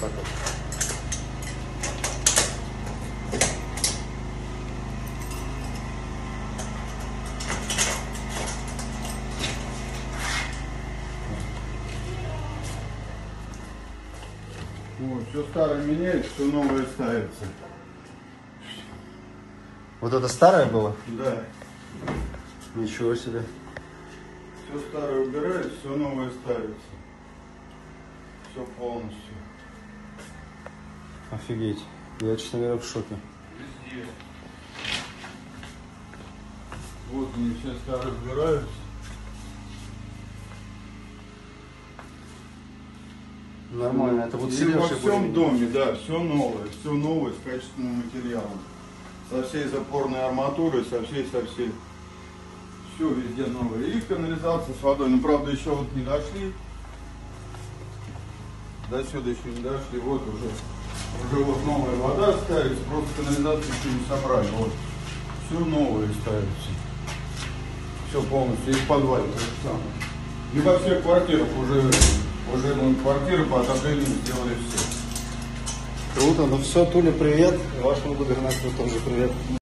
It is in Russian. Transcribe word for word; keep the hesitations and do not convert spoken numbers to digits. потом. Вот, все старое меняется, все новое ставится. Вот это старое было? Да. Ничего себе. Все старое убирают, все новое ставится. Все полностью. Офигеть. Я, честно говоря, в шоке. Везде. Вот они все старые убираются. Нормально, это вот сидел. Во всем доме, да, все новое. Все новое с качественным материалом. Со всей запорной арматурой, со всей, со всей. Все везде новое. И канализация с водой. Ну, правда, еще вот не дошли. До сюда еще не дошли. Вот уже. Уже вот новая вода ставится. Просто канализацию еще не собрали. Вот. Все новое ставится. Все полностью. И в подвале то же самое. И во всех квартирах уже... Уже мы квартиры по отоплению сделали все. Круто, ну все, Туля, привет. Вашему губернатору тоже привет.